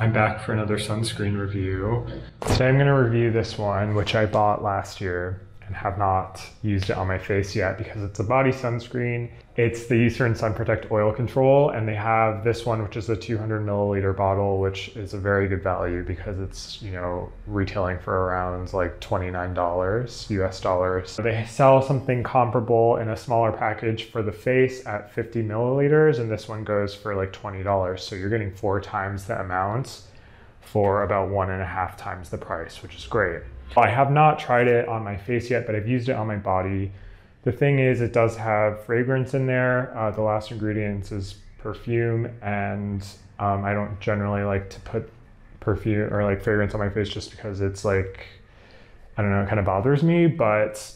I'm back for another sunscreen review. Today I'm going to review this one, which I bought last year and have not used it on my face yet because it's a body sunscreen. It's the Eucerin Sun Protect Oil Control, and they have this one, which is a 200 milliliter bottle, which is a very good value because it's, you know, retailing for around like $29 US dollars. They sell something comparable in a smaller package for the face at 50 milliliters, and this one goes for like $20. So you're getting 4 times the amount for about 1.5 times the price, which is great. I have not tried it on my face yet, but I've used it on my body. The thing is, it does have fragrance in there. The last ingredient is perfume, and I don't generally like to put perfume or like fragrance on my face just because it's like, I don't know, it kind of bothers me, but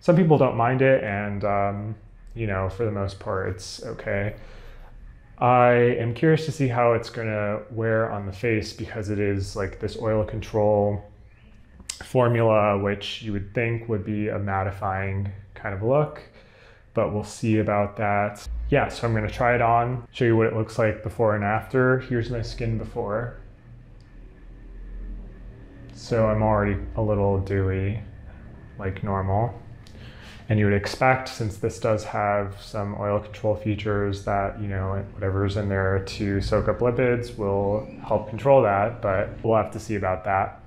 some people don't mind it, and you know, for the most part, it's okay. I am curious to see how it's gonna wear on the face because it is like this oil control formula, which you would think would be a mattifying kind of look, but we'll see about that. Yeah, so I'm gonna try it on, show you what it looks like before and after. Here's my skin before. So I'm already a little dewy, like normal. And you would expect, since this does have some oil control features, that, you know, whatever's in there to soak up lipids will help control that, but we'll have to see about that.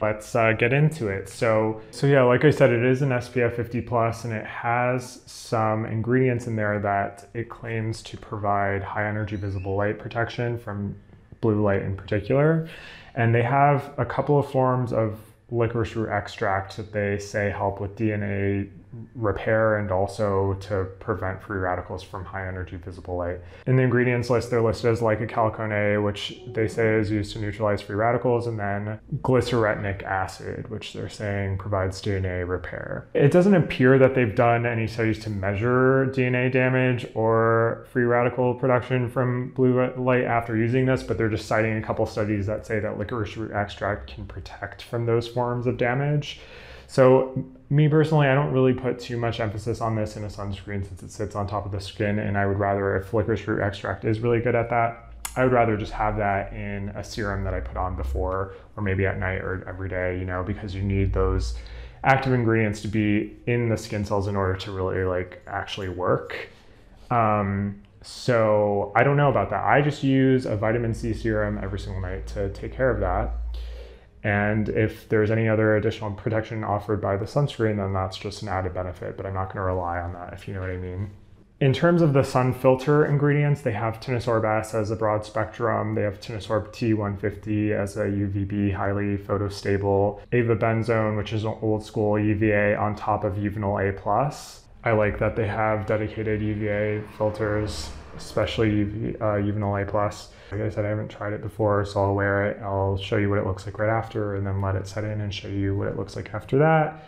Let's get into it. So yeah, like I said, it is an SPF 50 plus, and it has some ingredients in there that it claims to provide high energy visible light protection from blue light in particular. And they have a couple of forms of licorice root extract that they say help with DNA repair and also to prevent free radicals from high energy visible light. In the ingredients list, they're listed as lycocalcone, which they say is used to neutralize free radicals, and then glyceretinic acid, which they're saying provides DNA repair. It doesn't appear that they've done any studies to measure DNA damage or free radical production from blue light after using this, but they're just citing a couple studies that say that licorice root extract can protect from those forms of damage. So me personally, I don't really put too much emphasis on this in a sunscreen since it sits on top of the skin, and I would rather, if licorice root extract is really good at that, I would rather just have that in a serum that I put on before, or maybe at night or every day, you know, because you need those active ingredients to be in the skin cells in order to really like actually work. So I don't know about that. I just use a vitamin C serum every single night to take care of that. And if there's any other additional protection offered by the sunscreen, then that's just an added benefit, but I'm not going to rely on that, if you know what I mean. In terms of the sun filter ingredients, they have Tinosorb S as a broad spectrum. They have Tinosorb T150 as a UVB highly photostable. Avobenzone, which is an old school UVA on top of Uvinul A+. I like that they have dedicated UVA filters, especially Uvinul A+. Like I said, I haven't tried it before, so I'll wear it. I'll show you what it looks like right after, and then let it set in and show you what it looks like after that.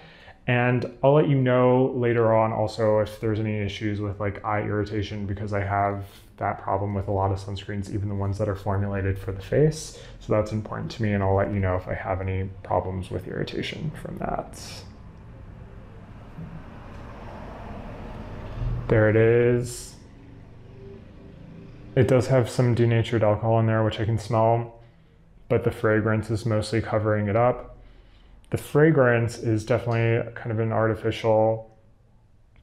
And I'll let you know later on also if there's any issues with like eye irritation, because I have that problem with a lot of sunscreens, even the ones that are formulated for the face. So that's important to me, and I'll let you know if I have any problems with irritation from that. There it is. It does have some denatured alcohol in there, which I can smell, but the fragrance is mostly covering it up. The fragrance is definitely kind of an artificial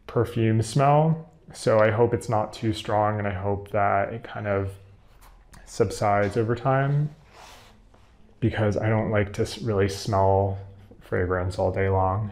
perfume smell, so I hope it's not too strong, and I hope that it kind of subsides over time, because I don't like to really smell fragrance all day long.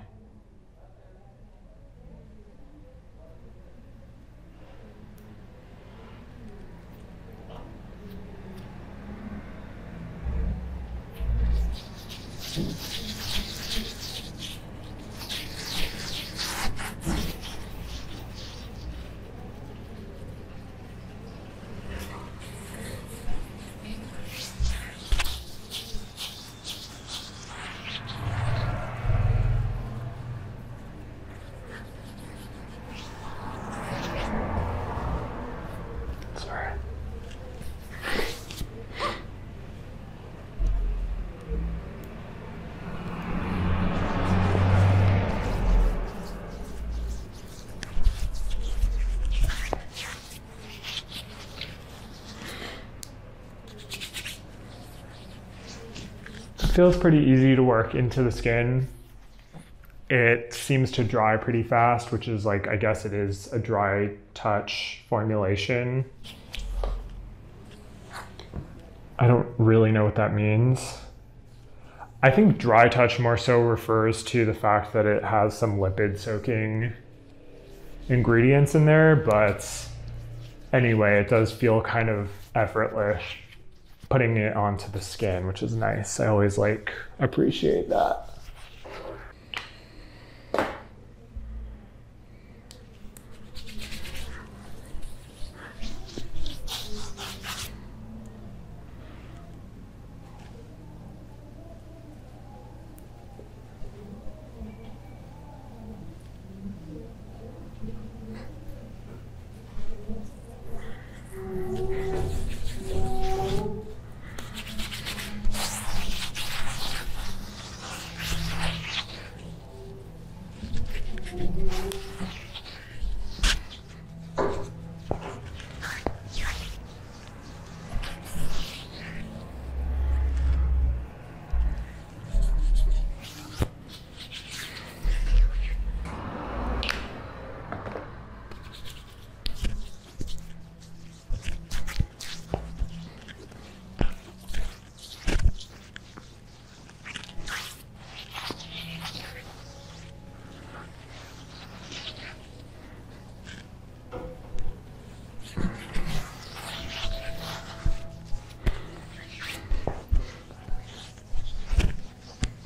feels pretty easy to work into the skin. It seems to dry pretty fast, which is like, I guess it is a dry touch formulation. I don't really know what that means. I think dry touch more so refers to the fact that it has some lipid soaking ingredients in there, but anyway, it does feel kind of effortless putting it onto the skin, which is nice. I always like appreciate that.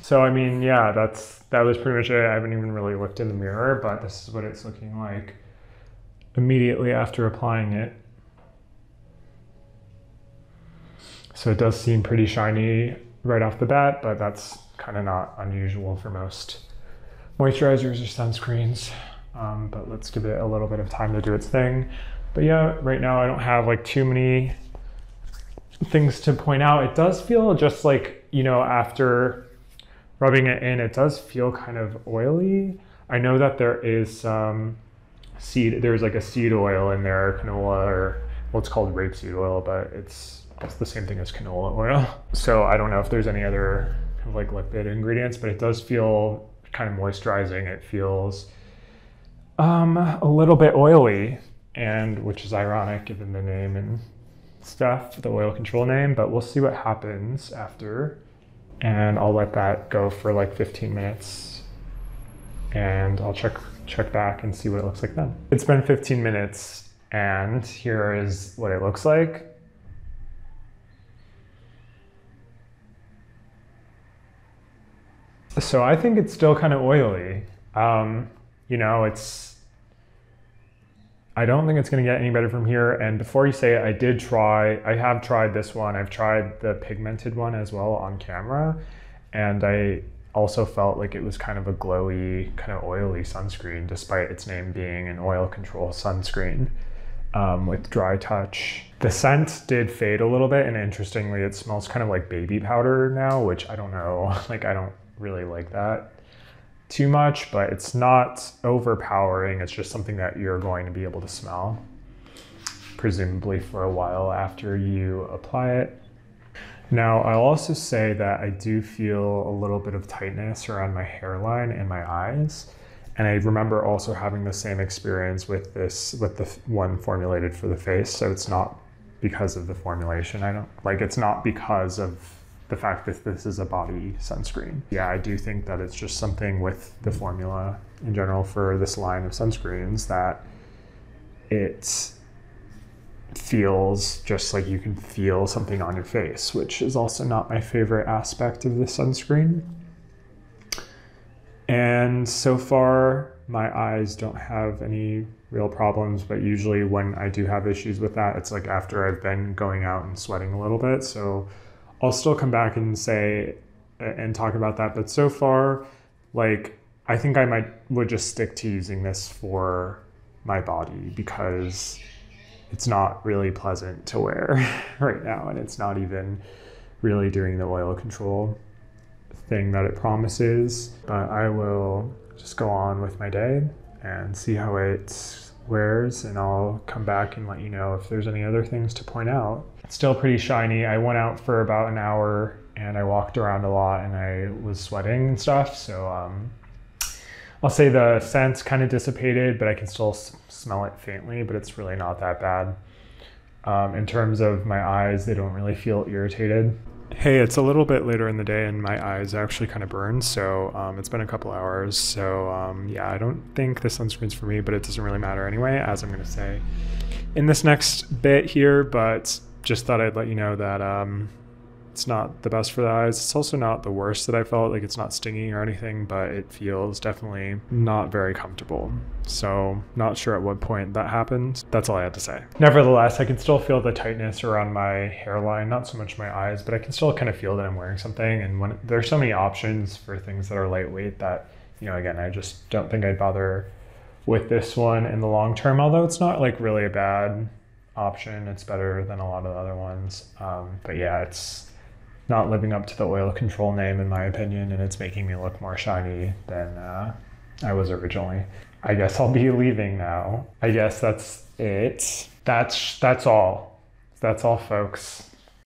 So, I mean, yeah, that was pretty much it. I haven't even really looked in the mirror, but this is what it's looking like immediately after applying it. So it does seem pretty shiny right off the bat, but that's kind of not unusual for most moisturizers or sunscreens. But let's give it a little bit of time to do its thing. But yeah, right now I don't have like too many things to point out. It does feel just like, you know, after rubbing it in, it does feel kind of oily. I know that there is some there's like a seed oil in there, canola, or well, it's called rapeseed oil, but it's the same thing as canola oil. So I don't know if there's any other kind of like lipid ingredients, but it does feel kind of moisturizing. It feels a little bit oily, and which is ironic given the name and stuff, the oil control name, but we'll see what happens after. And I'll let that go for like 15 minutes and I'll check back and see what it looks like then. It's been 15 minutes and here is what it looks like. So I think it's still kind of oily. You know, I don't think it's gonna get any better from here. And before you say it, I have tried this one. I've tried the pigmented one as well on camera. And I also felt like it was kind of a glowy, kind of oily sunscreen, despite its name being an oil control sunscreen with dry touch. The scent did fade a little bit. And interestingly, it smells kind of like baby powder now, which I don't know, like I don't really like that too much, but it's not overpowering. It's just something that you're going to be able to smell, presumably for a while after you apply it. Now, I'll also say that I do feel a little bit of tightness around my hairline and my eyes. And I remember also having the same experience with this, with the one formulated for the face. So it's not because of the formulation. It's not because of the fact that this is a body sunscreen. Yeah, I do think that it's just something with the formula in general for this line of sunscreens that it feels just like you can feel something on your face, which is also not my favorite aspect of the sunscreen. And so far, my eyes don't have any real problems, but usually when I do have issues with that, it's like after I've been going out and sweating a little bit. So I'll still come back and say and talk about that, but so far, like, I think I would just stick to using this for my body because it's not really pleasant to wear right now, and it's not even really doing the oil control thing that it promises. But I will just go on with my day and see how it wears, and I'll come back and let you know if there's any other things to point out. Still pretty shiny. I went out for about an hour and I walked around a lot and I was sweating and stuff. So I'll say the scent's kind of dissipated, but I can still smell it faintly, but it's really not that bad. In terms of my eyes, they don't really feel irritated. Hey, it's a little bit later in the day and my eyes actually kind of burn, so it's been a couple hours. So yeah, I don't think this sunscreen's for me, but it doesn't really matter anyway, as I'm gonna say in this next bit here, but just thought I'd let you know that it's not the best for the eyes. It's also not the worst that I felt, like it's not stinging or anything, but it feels definitely not very comfortable. So not sure at what point that happened. That's all I had to say. Nevertheless, I can still feel the tightness around my hairline, not so much my eyes, but I can still kind of feel that I'm wearing something. And when there's so many options for things that are lightweight that, you know, again, I just don't think I'd bother with this one in the long term, although it's not like really a bad option. It's better than a lot of the other ones. But yeah, it's not living up to the oil control name in my opinion, and it's making me look more shiny than I was originally. I guess I'll be leaving now. I guess that's it. That's all folks.